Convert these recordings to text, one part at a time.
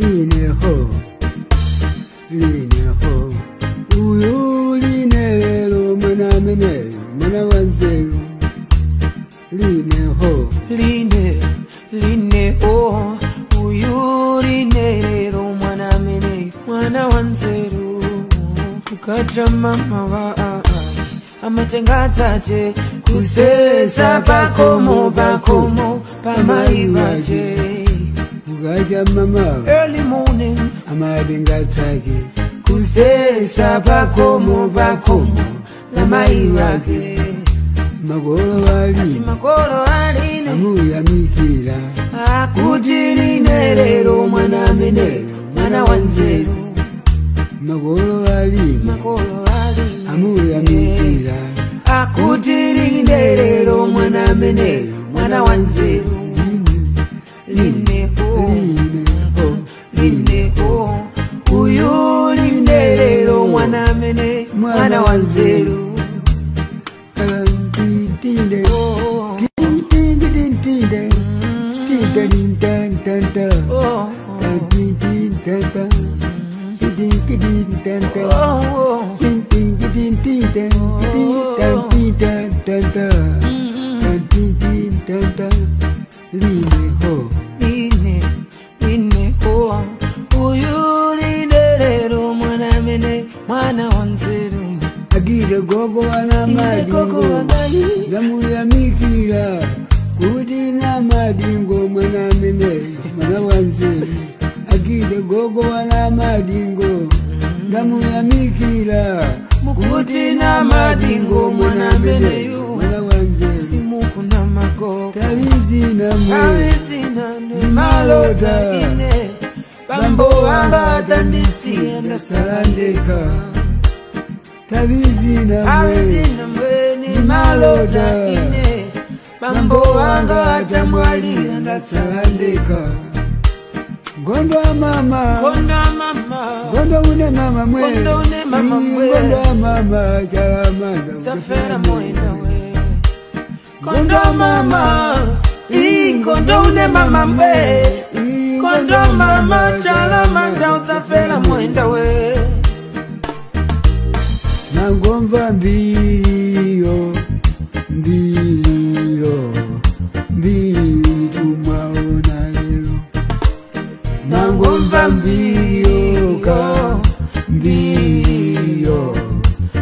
line ho, line ho. Uyu line lelo mwana mene, mwana wanze. Line ho, line, line ho. Uyu line lelo mwana mene, mwana wanze. Ukaja mama wa aai, amatengaza je. Kuseza bakomo, bakomo, pama iwaje. Ukaja mama, early morning, amatengaza je. Kuseza bakomo, bakomo, lama iwaje. Magolo wali, ati magolo wali, amu ya mikila. Akujiri nerero, mwana menero, mwana wanzero. Magolo wali, magolo wali, amu ya mikila. Akutiri nderero, mwana menero, mwana wanzero. Line ho, line ho, line ho. Uyuri nderero, mwana menero, mwana wanzero. Kalantitinde, kitititinde, titarintantanta, tatitintanta. Line ho, line, line ho. Uyu linerero mwana mene, mwana wanzeru. Agire gogo wana madingo, gamu ya mikira. Kudina madingo mwana mene, mwana wanzeru. Agire gogo wana madingo, gamu ya mikila. Kudina madingo mwana mene, mwana wanzeru. Simuku na mago, Kawizina ni malota ine. Bambo wamba tandisi enda salandeka. Kawizina mwe ni malota ine. Bambo wamba tamwali enda salandeka. Gondwa mama, Gondwa une mama mwe, Gondwa mama chalamanda Zafera moinda we. Gondwa mama, Gondwa une mama mwe, Gondwa mama chalamanda Zafera moinda we. Nangomba mbiliyo, mbiliyo, mbili tumaona lelo. Nangomba mbiliyo ka, mbiliyo,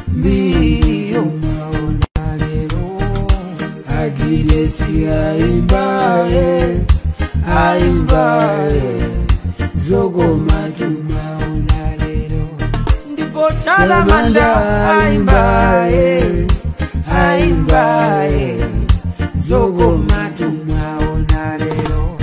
mbiliyo maona lelo. Agilesi aimbae, aimbae, zogo matu maona lelo. Ndipo chalamanda aimbae, aimbae, zogo matu maona lelo.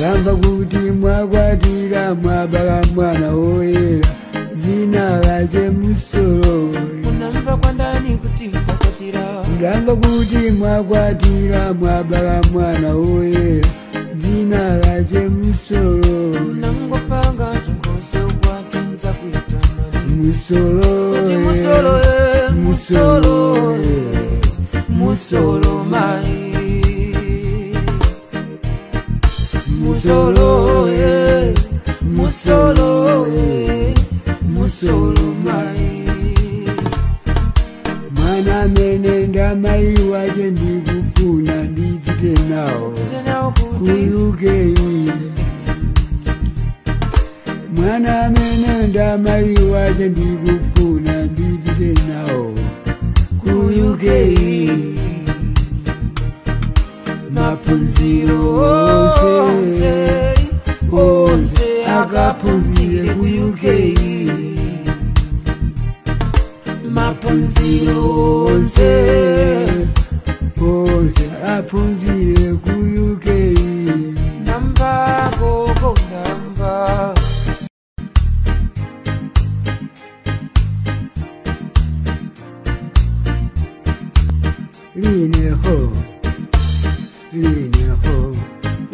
Gamba kuti mwagwadira mwabala mwana oera. Zina laze musoro. Unamva kwa ndani kuti mwagwadira. Gamba kuti mwagwadira mwabala mwana oera. Zina laze musoro. Unangopanga chungoso kwa kinza kuitamari. Musoro. Kuti musoro e. Musoro e. Musolo mai, musolo e, musolo e, musolo mai. Mana menenda mai waje ndi kufuna ndi pite nao kuyuke. Mana menenda mai waje ndi kufuna ndi pite nao kuyuke. Mapunziro onse, onse akapunzire kuyukei. Mapunziro onse, onse apunzire kuyukei. Namba koko namba. Line ho, line ho.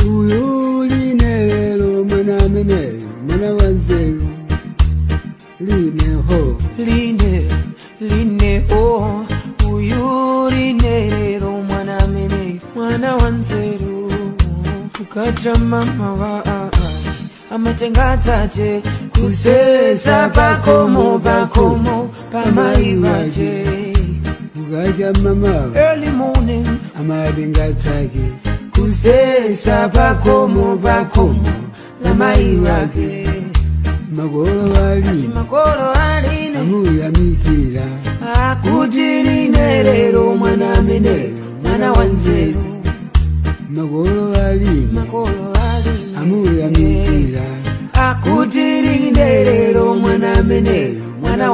Uyu line lelo mwana menero, mwana wanzeru. Line ho, line, line ho. Uyu line lelo mwana menero, mwana wanzeru. Ukaja mama wa aai, amatengazaje kuseza bakomo bakomo pamayiwaje ugaja mama early morning amatengazaje kuseza bakomo bakomo lamayiwaje magoro wali namuya mikira akutiri nerero mwana menero mwana wanzeru magoro wali amuya mikira akutiri nerero mwana menero mwana